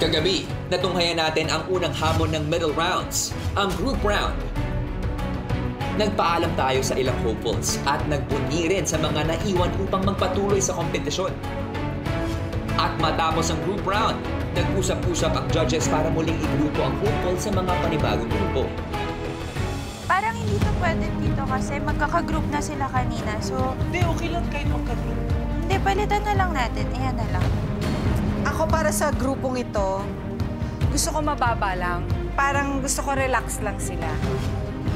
Kagabi, natunghayan natin ang unang hamon ng medal rounds, ang group round. Nagpaalam tayo sa ilang hopefuls at nagbunyi rin sa mga naiwan upang magpatuloy sa kompetisyon. At matapos ang group round, nag-usap-usap ang judges para muling igrupo ang hopeful sa mga panibagong grupo. Parang hindi ito pwede dito kasi magkakagroup na sila kanina, so... Hindi, okay lang kayo magkagroup. Hindi, palitan na lang natin. Ayan na lang. Ako para sa grupong ito, gusto ko mababa lang. Parang gusto ko relax lang sila.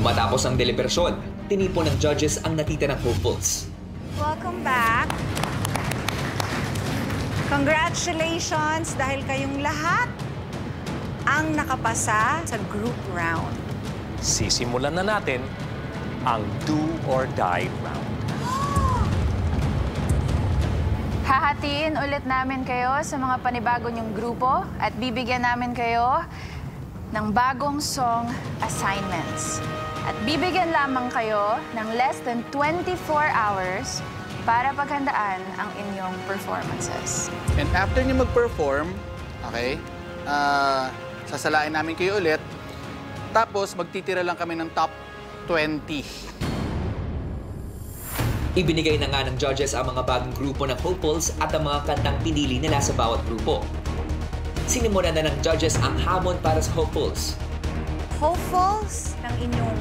Matapos ang deliberasyon, tinipon ng judges ang natitira ng hopefuls. Welcome back. Congratulations dahil kayong lahat ang nakapasa sa group round. Sisimulan na natin ang do or die round. Hahatiin ulit namin kayo sa mga panibago niyong grupo at bibigyan namin kayo ng bagong song assignments. At bibigyan lamang kayo ng less than 24 hours para paghandaan ang inyong performances. And after niyo mag-perform, okay, sasalain namin kayo ulit. Tapos magtitira lang kami ng top 20. Ibinigay na nga ng judges ang mga bagong grupo ng hopefuls at ang mga kantang pinili nila sa bawat grupo. Sinimulan na ng judges ang hamon para sa hopefuls. Hopefuls ng inyong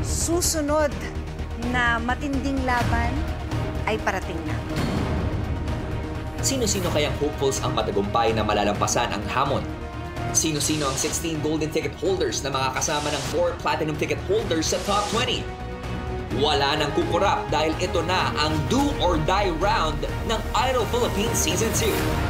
susunod na matinding laban ay parating na. Sino-sino kayang hopefuls ang matagumpay na malalampasan ang hamon? Sino-sino ang 16 golden ticket holders na makakasama ng 4 platinum ticket holders sa top 20? Wala nang kukurap dahil ito na ang Do or Die round ng Idol Philippines Season 2.